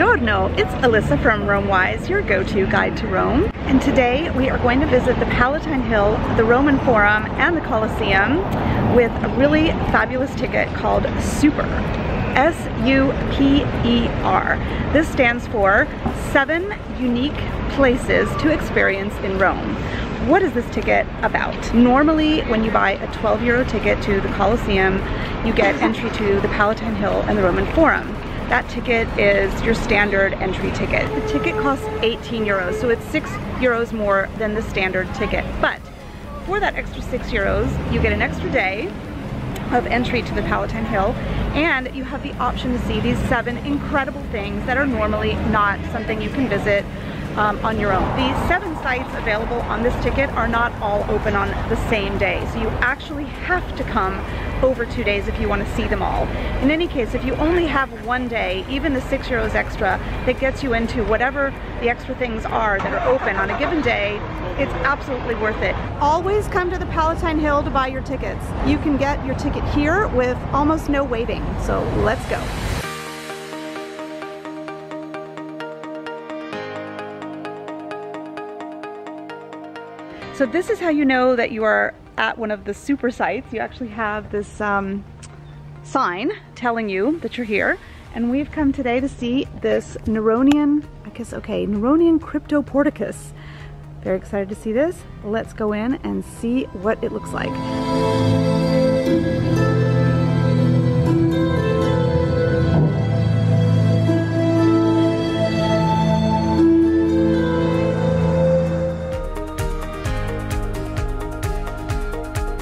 Buongiorno, it's Alyssa from RomeWise, your go-to guide to Rome. And today we are going to visit the Palatine Hill, the Roman Forum, and the Colosseum with a really fabulous ticket called Super. S-U-P-E-R. This stands for 7 unique places to experience in Rome. What is this ticket about? Normally, when you buy a 12 € ticket to the Colosseum, you get entry to the Palatine Hill and the Roman Forum. That ticket is your standard entry ticket. The ticket costs 18 €, so it's 6 € more than the standard ticket. But for that extra 6 €, you get an extra day of entry to the Palatine Hill, and you have the option to see these 7 incredible things that are normally not something you can visit on your own. The 7 sites available on this ticket are not all open on the same day, so you actually have to come over 2 days if you want to see them all. In any case, if you only have one day, even the 6 € extra that gets you into whatever the extra things are that are open on a given day, it's absolutely worth it. Always come to the Palatine Hill to buy your tickets. You can get your ticket here with almost no waiting, so let's go. So this is how you know that you are at one of the super sites. You actually have this sign telling you that you're here. And we've come today to see this Neronian, Neronian Cryptoporticus. Very excited to see this. Let's go in and see what it looks like.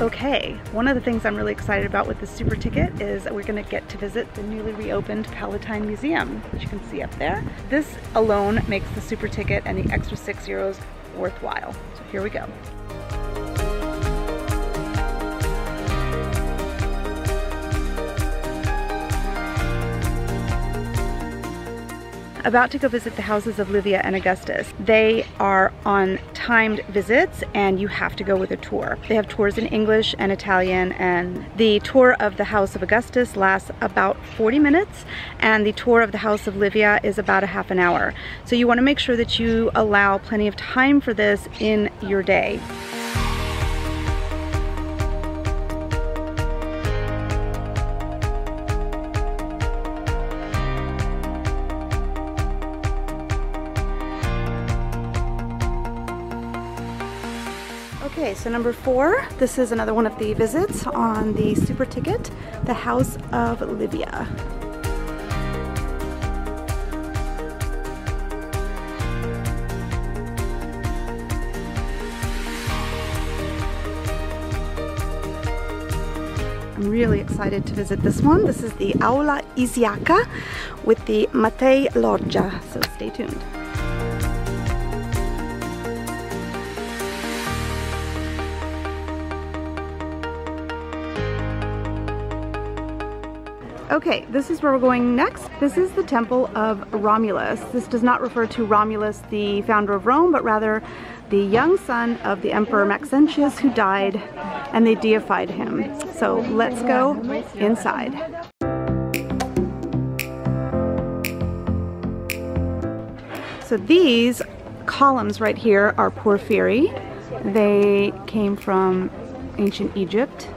Okay, one of the things I'm really excited about with this super ticket is that we're going to get to visit the newly reopened Palatine Museum, which you can see up there. This alone makes the super ticket and the extra 6 € worthwhile. So here we go. About to go visit the houses of Livia and Augustus. They are on timed visits and you have to go with a tour. They have tours in English and Italian, and the tour of the House of Augustus lasts about 40 minutes and the tour of the House of Livia is about a half an hour. So you want to make sure that you allow plenty of time for this in your day. Okay, so number 4, this is another one of the visits on the super ticket, the House of Livia. I'm really excited to visit this one. This is the Aula Isiaca with the Matei Loggia, so stay tuned. Okay, this is where we're going next. This is the Temple of Romulus. This does not refer to Romulus, the founder of Rome, but rather the young son of the Emperor Maxentius, who died, and they deified him. So let's go inside. So these columns right here are porphyry. They came from ancient Egypt,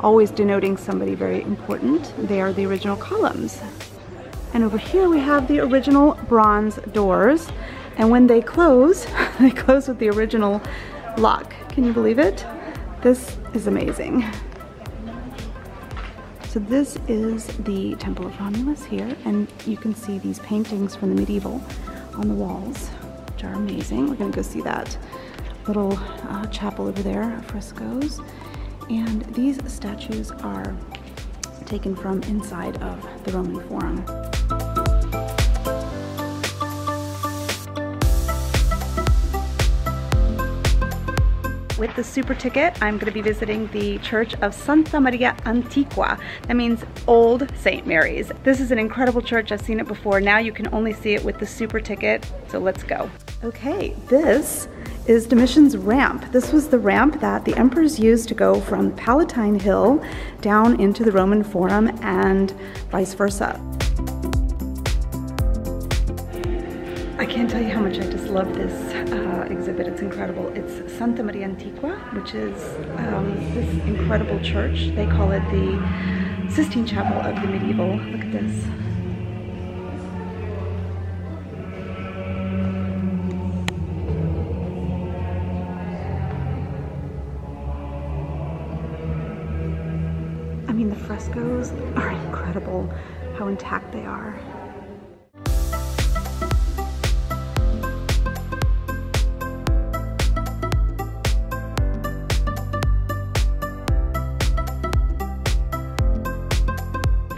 always denoting somebody very important. They are the original columns. And over here we have the original bronze doors. And when they close with the original lock. Can you believe it? This is amazing. So this is the Temple of Romulus here, and you can see these paintings from the medieval on the walls, which are amazing. We're gonna go see that little chapel over there, frescoes. And these statues are taken from inside of the Roman Forum. With the super ticket, I'm going to be visiting the Church of Santa Maria Antiqua. That means Old St. Mary's. This is an incredible church. I've seen it before. Now you can only see it with the super ticket. So let's go. Okay, this is Domitian's ramp. This was the ramp that the emperors used to go from Palatine Hill down into the Roman Forum and vice versa. I can't tell you how much I just love this exhibit. It's incredible. It's Santa Maria Antiqua, which is this incredible church. They call it the Sistine Chapel of the Medieval. Look at this. I mean, the frescoes are incredible, how intact they are.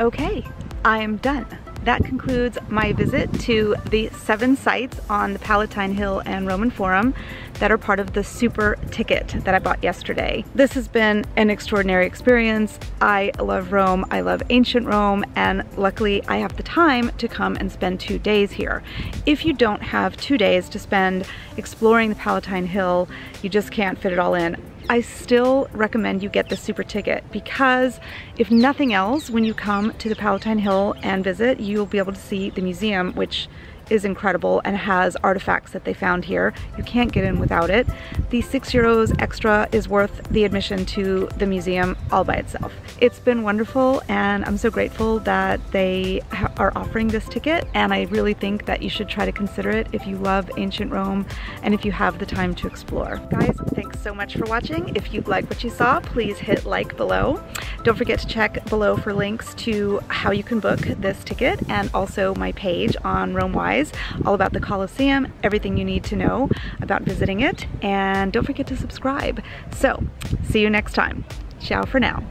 Okay, I am done. That concludes my visit to the 7 sites on the Palatine Hill and Roman Forum that are part of the super ticket that I bought yesterday. This has been an extraordinary experience. I love Rome, I love ancient Rome, and luckily I have the time to come and spend 2 days here. If you don't have 2 days to spend exploring the Palatine Hill, you just can't fit it all in. I still recommend you get the super ticket because if nothing else, when you come to the Palatine Hill and visit, you'll be able to see the museum, which is incredible and has artifacts that they found here. You can't get in without it. The €6 extra is worth the admission to the museum all by itself. It's been wonderful and I'm so grateful that they are offering this ticket, and I really think that you should try to consider it if you love ancient Rome and if you have the time to explore. Guys, thanks so much for watching. If you like what you saw, please hit like below. Don't forget to check below for links to how you can book this ticket and also my page on RomeWise, all about the Colosseum, everything you need to know about visiting it, and don't forget to subscribe. So, see you next time. Ciao for now.